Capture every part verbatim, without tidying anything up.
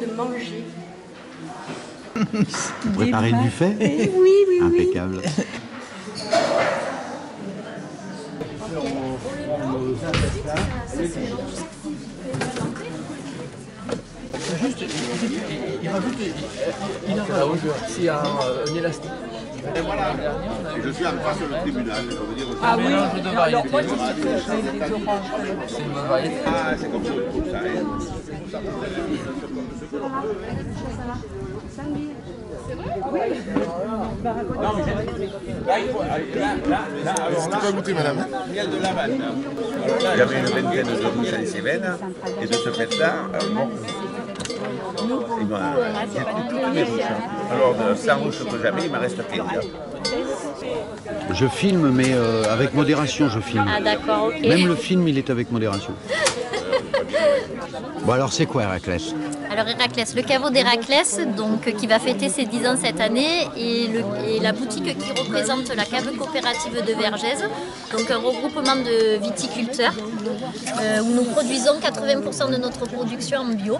de manger. Préparer le buffet? Oui, oui, oui. Impeccable. Juste, il rajoute, il a c'est un élastique. Et voilà, je suis en face le tribunal, je veux dire... Ah oui, alors moi je suis que je mets des oranges. C'est une bonne variété. Ah, c'est comme ça, ça, ça. C'est vrai? Oui. Non, mais là, il faut... Là, là, alors là... Pas goûter, madame. Il y a de la vanne. J'avais une vingtaine de mouches à ces veines, et de ce fait-là, bon... Et ben, j'ai toutes mes mouches. Alors, sans mouche que j'avais, il m'en reste plus. Je filme, mais euh, avec modération, je filme. Ah, d'accord, ok. Même le film, il est avec modération. Bon, alors, c'est quoi Héraclès? Alors, Héraclès, le caveau d'Héraclès, donc, qui va fêter ses dix ans cette année, et, le, et la boutique qui représente la cave coopérative de Vergèze, donc un regroupement de viticulteurs, euh, où nous produisons quatre-vingts pour cent de notre production en bio,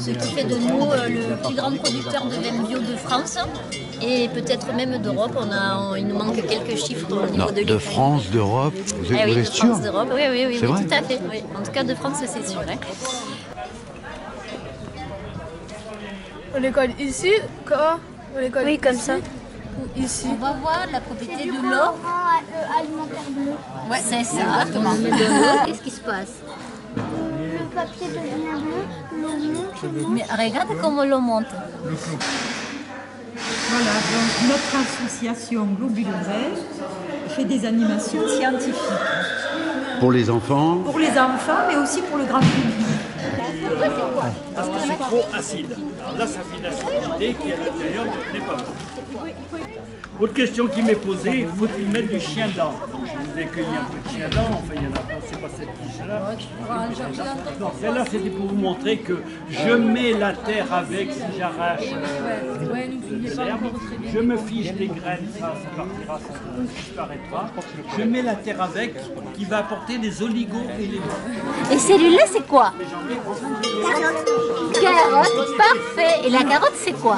ce qui fait de nous euh, le plus grand producteur de vin bio de France, et peut-être même d'Europe. On a, on, il nous manque quelques chiffres au niveau non, de De France, d'Europe, vous êtes, eh oui, vous êtes sûr? De France, oui, oui, oui, oui tout à fait. Oui. En tout cas, de France, c'est sûr. Hein. On les colle ici, quand on les colle oui, comme ici, ça. Ou ici. On va voir la propriété de l'or alimentaire bleu. Ouais, c'est ça. Exactement. Qu'est-ce qui se passe? Le papier devient bleu, l'eau monte. Mais regarde comment l'eau monte. Voilà, donc notre association globuleuse fait des animations scientifiques. Pour les enfants? Pour les enfants, mais aussi pour le grand public. Parce que c'est trop acide. Alors là, ça fait l'acidité qui est à l'intérieur n'est pas bonne. Autre question qui m'est posée, faut-il mettre du chien d'an? Je vous ai cueilli un peu de chien d'an, enfin il y en a pas, c'est pas cette tige-là. Non, celle-là c'était pour vous montrer que je mets la terre avec, si j'arrache l'herbe, je me fiche des graines, ça, ça partira, ça disparaîtra. Je mets la terre avec, qui va apporter des oligo-éléments. Et celui-là c'est quoi? Carotte. Carotte, parfait. Et la carotte c'est quoi?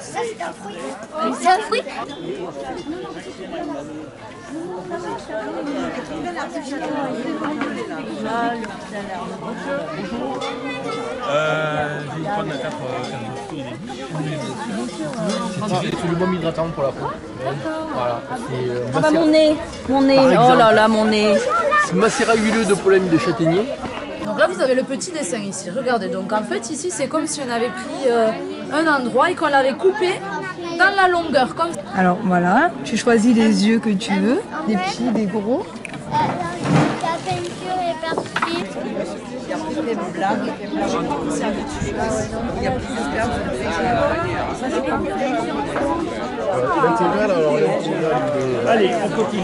Ça c'est un fruit. C'est un fruit? Euh, je vais prendre la carte c'est le baume hydratant pour la peau. Voilà. Ah bah mon nez, mon nez, oh là là mon nez. C'est macérat huileux de pollen de châtaignier. Donc là vous avez le petit dessin ici, regardez. Donc en fait ici c'est comme si on avait pris euh, un endroit et qu'on l'avait coupé dans la longueur comme ça. Alors voilà, tu choisis les yeux que tu veux, des petits, des gros. Des blagues, des blagues, c'est habitué. Il y a plus de pertes. Ça, c'est pas mal. Allez, on continue.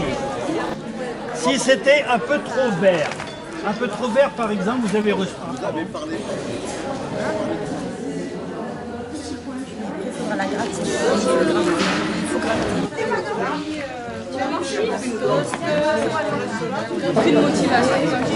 Si c'était un peu trop vert, un peu trop vert, par exemple, vous avez reçu. Vous avez parlé. On va la gratter. Il faut gratter. Tu as marché avec une motivation.